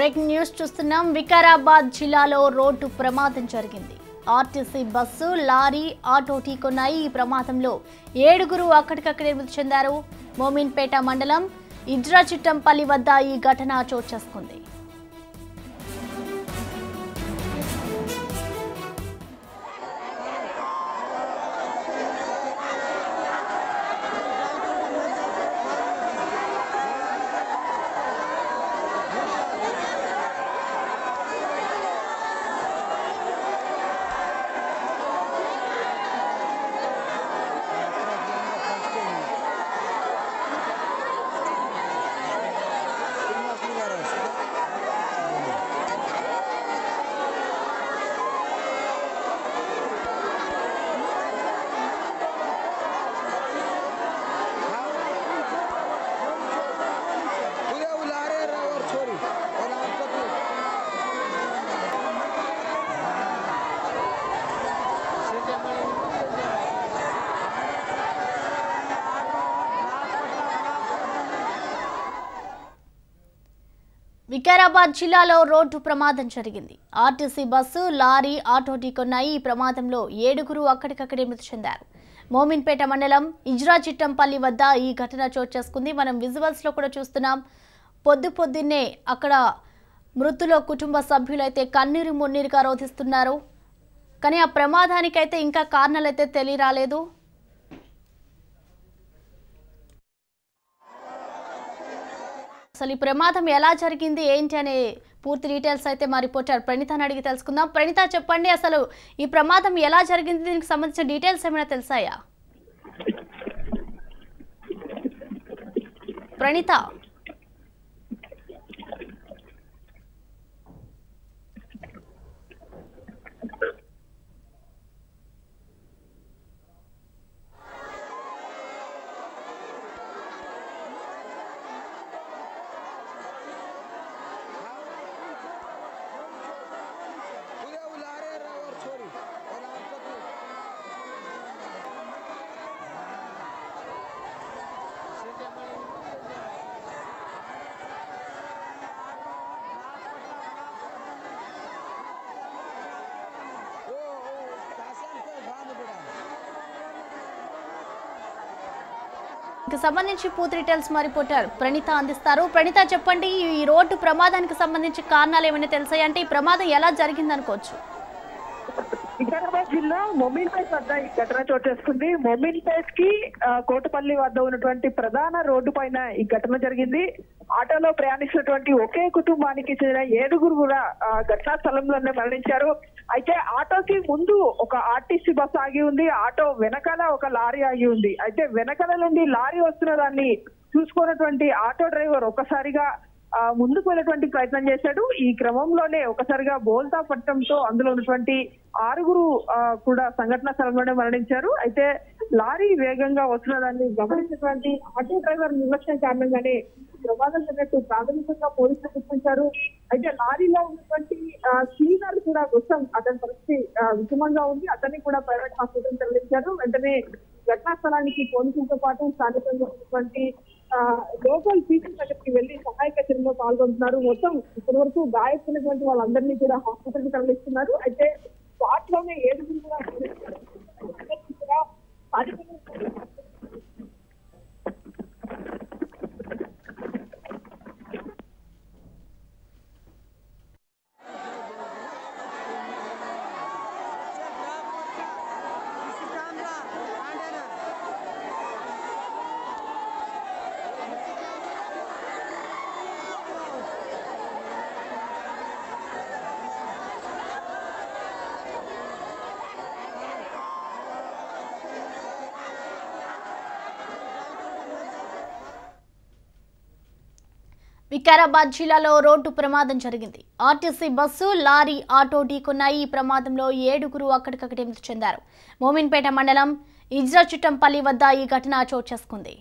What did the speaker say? Breaking news చూస్తున్నాం। వికారాబాద్ జిల్లాలో road ప్రమాదం జరిగింది। ఆర్టీసీ బస్సు, లారీ, ఆటో ఢీకొన్నాయి। ఈ ప్రమాదంలో ఏడుగురు అక్కడికక్కడే మృతి చెందారు। మోమిన్పేట మండలం ఇజ్రాచిట్టంపల్లి వద్ద ఈ ఘటన చోటు చేసుకుంది। వికారాబాద్ జిల్లాలో రోడ్డు ప్రమాదం జరిగింది। ఆర్టీసీ బస్సు, లారీ, ఆటో ఢీకొన్నాయి। ఈ ప్రమాదంలో ఏడుగురు అక్కడికక్కడే మృతి చెందారు। మోమిన్పేట మండలం ఇజ్రాచిట్టంపల్లి వద్ద ఈ ఘటన చోటు చేసుకుంది। మనం విజువల్స్ లో కూడా చూస్తున్నాం। పొద్దున్నే అక్కడ మృతుల కుటుంబ సభ్యులైతే కన్నీరు మున్నీరుగా రోధిస్తున్నారు। కానీ ఆ ప్రమాదానికైతే ఇంకా కారణాలైతే తెలియరాలేదు। అసలు ఈ ప్రమాదం ఎలా జరిగింది ఏంటి అనే పూర్తి డీటెయిల్స్ అయితే మా రిపోర్టర్ ప్రణీతని అడిగి తెలుసుకుందాం। ప్రణీత, చెప్పండి, అసలు ఈ ప్రమాదం ఎలా జరిగింది, దీనికి సంబంధించిన డీటెయిల్స్ ఏమైనా తెలుసాయా? ప్రణీత, సంబంధించి పూర్తి డీటెయిల్స్ మా రిపోర్టర్ ప్రణీత అందిస్తారు। ప్రణీత, చెప్పండి, ఈ రోడ్డు ప్రమాదానికి సంబంధించి కారణాలు ఏమైనా తెలుసాయి? అంటే ఈ ప్రమాదం ఎలా జరిగింది అనుకోవచ్చు? వికారాబాద్ జిల్లా మోమిన్పేట్ వద్ద ఈ ఘటన చోటు చేసుకుంది। మోమిన్పేట్ కి కోటపల్లి వద్ద ఉన్నటువంటి ప్రధాన రోడ్డు పైన ఈ ఘటన జరిగింది। ఆటోలో ప్రయాణిస్తున్నటువంటి ఒకే కుటుంబానికి చెందిన ఏడుగురు కూడా ఘటనా స్థలంలోనే మరణించారు। అయితే ఆటోకి ముందు ఒక ఆర్టీసీ బస్సు ఆగి ఉంది, ఆటో వెనకాల ఒక లారీ ఆగి ఉంది। అయితే వెనకాల నుండి లారీ వస్తున్న దాన్ని చూసుకున్నటువంటి ఆటో డ్రైవర్ ఒక్కసారిగా ముందుకు వెళ్ళేటువంటి ప్రయత్నం చేశాడు। ఈ క్రమంలోనే ఒకసారిగా బోల్తా పట్టడంతో అందులో ఉన్నటువంటి ఆరుగురు కూడా సంఘటన స్థలంలోనే మరణించారు। అయితే లారీ వేగంగా వస్తున్న దాన్ని గమనించినటువంటి ఆటో డ్రైవర్ నిర్లక్ష్యం కారణంగానే ప్రమాదం జరిగినట్టు ప్రాథమికంగా పోలీసులు గుర్తించారు। అయితే లారీలో ఉన్నటువంటి క్లీనర్ కూడా గుర్తం, అతని పరిస్థితి విషమంగా ఉంది। అతన్ని కూడా ప్రైవేట్ హాస్పిటల్ తరలించారు। వెంటనే ఘటనా స్థలానికి పోలీసులతో పాటు స్థానికంగా ఉన్నటువంటి లోకల్ పీపుల్ దగ్గరికి వెళ్లి సహాయక చర్యలో పాల్గొంటున్నారు। మొత్తం ఇప్పటి వరకు గాయపడినటువంటి వాళ్ళందరినీ కూడా హాస్పిటల్ కి తరలిస్తున్నారు। అయితే వాటిలోనే ఏడుగురు వికారాబాద్ జిల్లాలో రోడ్డు ప్రమాదం జరిగింది। ఆర్టీసీ బస్సు, లారీ, ఆటో ఢీకొన్నాయి। ఈ ప్రమాదంలో ఏడుగురు అక్కడికక్కడే మృతి చెందారు। మోమిన్పేట మండలం ఇజ్రాచిట్టంపల్లి వద్ద ఈ ఘటన చోటు చేసుకుంది।